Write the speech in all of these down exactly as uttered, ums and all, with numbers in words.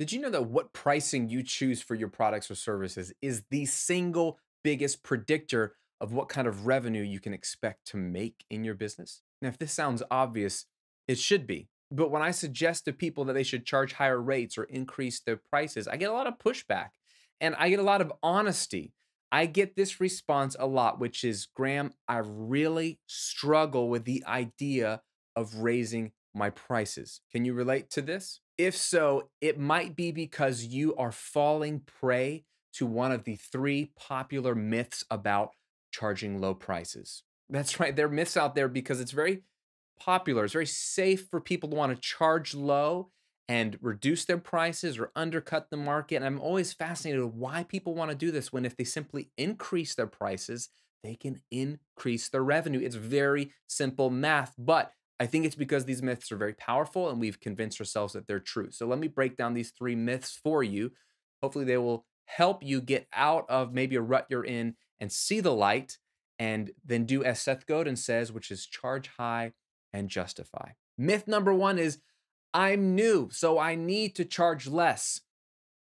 Did you know that what pricing you choose for your products or services is the single biggest predictor of what kind of revenue you can expect to make in your business? Now, if this sounds obvious, it should be. But when I suggest to people that they should charge higher rates or increase their prices, I get a lot of pushback and I get a lot of honesty. I get this response a lot, which is, Graham, I really struggle with the idea of raising my prices. Can you relate to this? If so, it might be because you are falling prey to one of the three popular myths about charging low prices. That's right. There are myths out there because it's very popular. It's very safe for people to want to charge low and reduce their prices or undercut the market. And I'm always fascinated with why people want to do this when if they simply increase their prices, they can increase their revenue. It's very simple math, but I think it's because these myths are very powerful and we've convinced ourselves that they're true. So let me break down these three myths for you. Hopefully they will help you get out of maybe a rut you're in and see the light, and then do as Seth Godin says, which is charge high and justify. Myth number one is, I'm new, so I need to charge less.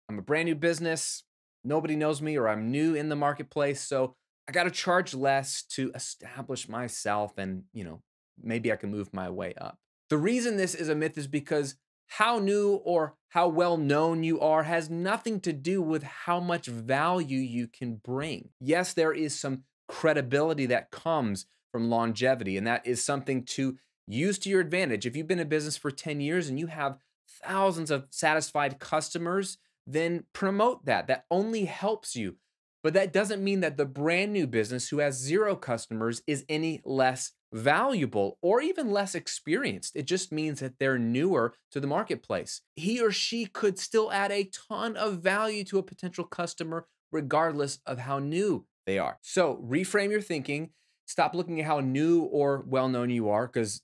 I'm a brand new business, nobody knows me, or I'm new in the marketplace, so I gotta charge less to establish myself and, you know, maybe I can move my way up. The reason this is a myth is because how new or how well known you are has nothing to do with how much value you can bring. Yes, there is some credibility that comes from longevity, and that is something to use to your advantage. If you've been in business for ten years and you have thousands of satisfied customers, then promote that. That only helps you. But that doesn't mean that the brand new business who has zero customers is any less valuable or even less experienced. It just means that they're newer to the marketplace. He or she could still add a ton of value to a potential customer regardless of how new they are. So reframe your thinking. Stop looking at how new or well-known you are, because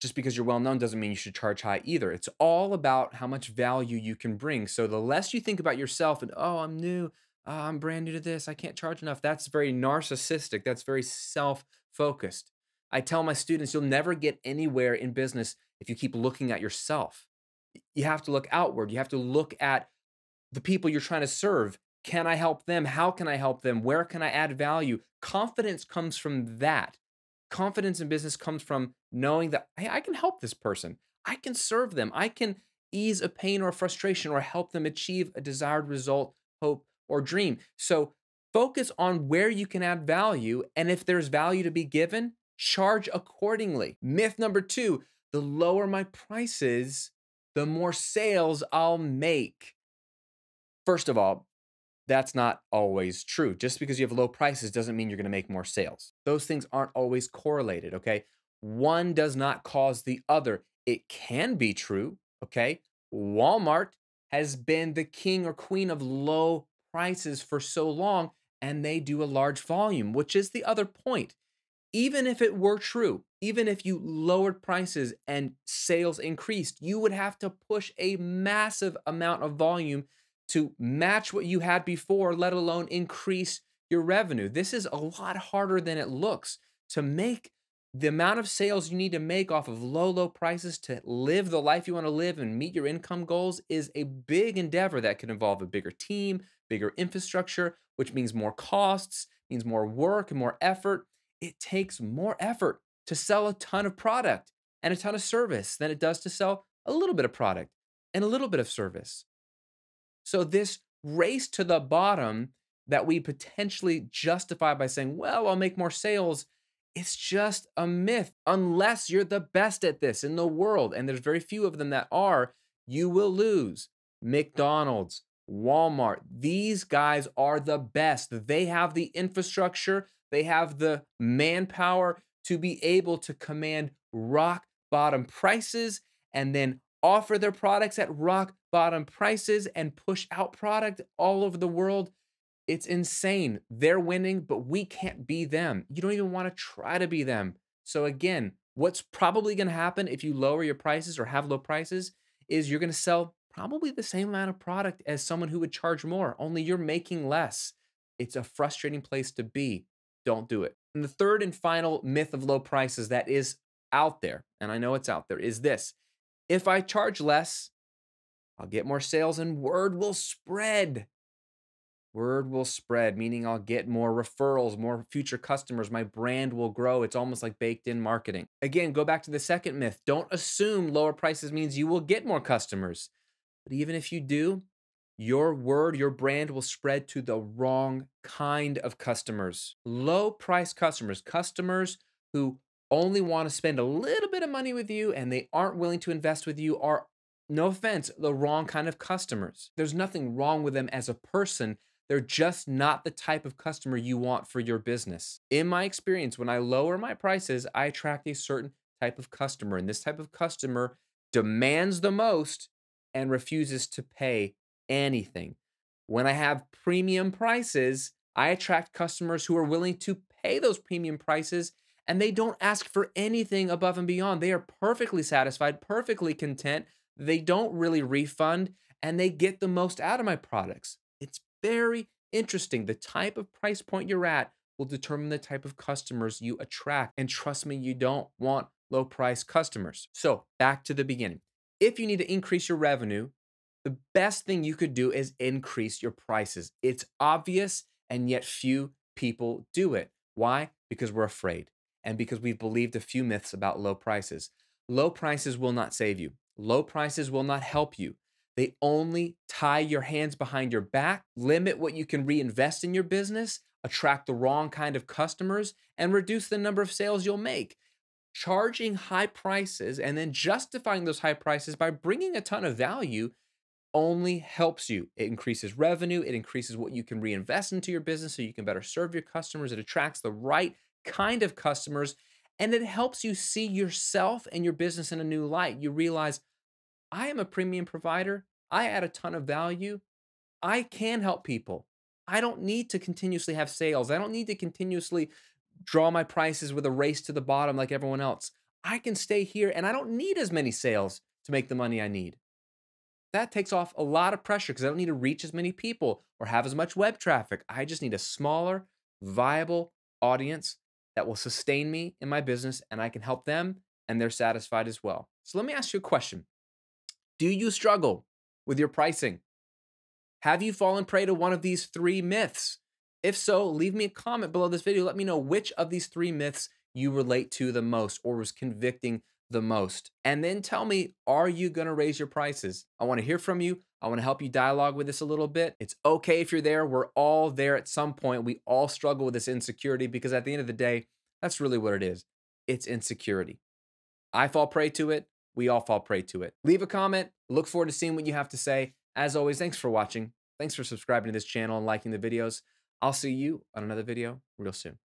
just because you're well-known doesn't mean you should charge high either. It's all about how much value you can bring. So the less you think about yourself and, oh, I'm new, oh, I'm brand new to this, I can't charge enough. That's very narcissistic. That's very self-focused. I tell my students, you'll never get anywhere in business if you keep looking at yourself. You have to look outward. You have to look at the people you're trying to serve. Can I help them? How can I help them? Where can I add value? Confidence comes from that. Confidence in business comes from knowing that, hey, I can help this person. I can serve them. I can ease a pain or frustration or help them achieve a desired result, hope, or dream. So focus on where you can add value, and if there's value to be given, charge accordingly. Myth number two, the lower my prices, the more sales I'll make. First of all, that's not always true. Just because you have low prices doesn't mean you're gonna make more sales. Those things aren't always correlated, okay? One does not cause the other. It can be true, okay? Walmart has been the king or queen of low prices for so long, and they do a large volume, which is the other point. Even if it were true, even if you lowered prices and sales increased, you would have to push a massive amount of volume to match what you had before, let alone increase your revenue. This is a lot harder than it looks to make the amount of sales you need to make off of low, low prices to live the life you want to live and meet your income goals is a big endeavor that could involve a bigger team, bigger infrastructure, which means more costs, means more work and more effort. It takes more effort to sell a ton of product and a ton of service than it does to sell a little bit of product and a little bit of service. So this race to the bottom that we potentially justify by saying, well, I'll make more sales, it's just a myth. Unless you're the best at this in the world, and there's very few of them that are, you will lose. McDonald's, Walmart, these guys are the best. They have the infrastructure. They have the manpower to be able to command rock bottom prices and then offer their products at rock bottom prices and push out product all over the world. It's insane. They're winning, but we can't be them. You don't even want to try to be them. So again, what's probably going to happen if you lower your prices or have low prices is you're going to sell probably the same amount of product as someone who would charge more, only you're making less. It's a frustrating place to be. Don't do it. And the third and final myth of low prices that is out there, and I know it's out there, is this. If I charge less, I'll get more sales and word will spread. Word will spread, meaning I'll get more referrals, more future customers. My brand will grow. It's almost like baked in marketing. Again, go back to the second myth. Don't assume lower prices means you will get more customers. But even if you do, your word, your brand will spread to the wrong kind of customers. Low price customers, customers who only want to spend a little bit of money with you and they aren't willing to invest with you are, no offense, the wrong kind of customers. There's nothing wrong with them as a person. They're just not the type of customer you want for your business. In my experience, when I lower my prices, I attract a certain type of customer, and this type of customer demands the most and refuses to pay anything. When I have premium prices, I attract customers who are willing to pay those premium prices, and they don't ask for anything above and beyond. They are perfectly satisfied, perfectly content. They don't really refund, and they get the most out of my products. It's very interesting. The type of price point you're at will determine the type of customers you attract. And trust me, you don't want low price customers. So back to the beginning. If you need to increase your revenue, the best thing you could do is increase your prices. It's obvious, and yet few people do it. Why? Because we're afraid, and because we've believed a few myths about low prices. Low prices will not save you. Low prices will not help you. They only tie your hands behind your back, limit what you can reinvest in your business, attract the wrong kind of customers, and reduce the number of sales you'll make. Charging high prices and then justifying those high prices by bringing a ton of value only helps you. It increases revenue. It increases what you can reinvest into your business so you can better serve your customers. It attracts the right kind of customers, and it helps you see yourself and your business in a new light. You realize, I am a premium provider. I add a ton of value. I can help people. I don't need to continuously have sales. I don't need to continuously draw my prices with a race to the bottom like everyone else. I can stay here, and I don't need as many sales to make the money I need. That takes off a lot of pressure because I don't need to reach as many people or have as much web traffic. I just need a smaller, viable audience that will sustain me in my business, and I can help them, and they're satisfied as well. So let me ask you a question. Do you struggle with your pricing? Have you fallen prey to one of these three myths? If so, leave me a comment below this video. Let me know which of these three myths you relate to the most or was convicting the most. And then tell me, are you going to raise your prices? I want to hear from you. I want to help you dialogue with this a little bit. It's okay if you're there. We're all there at some point. We all struggle with this insecurity because at the end of the day, that's really what it is. It's insecurity. I fall prey to it. We all fall prey to it. Leave a comment. Look forward to seeing what you have to say. As always, thanks for watching. Thanks for subscribing to this channel and liking the videos. I'll see you on another video real soon.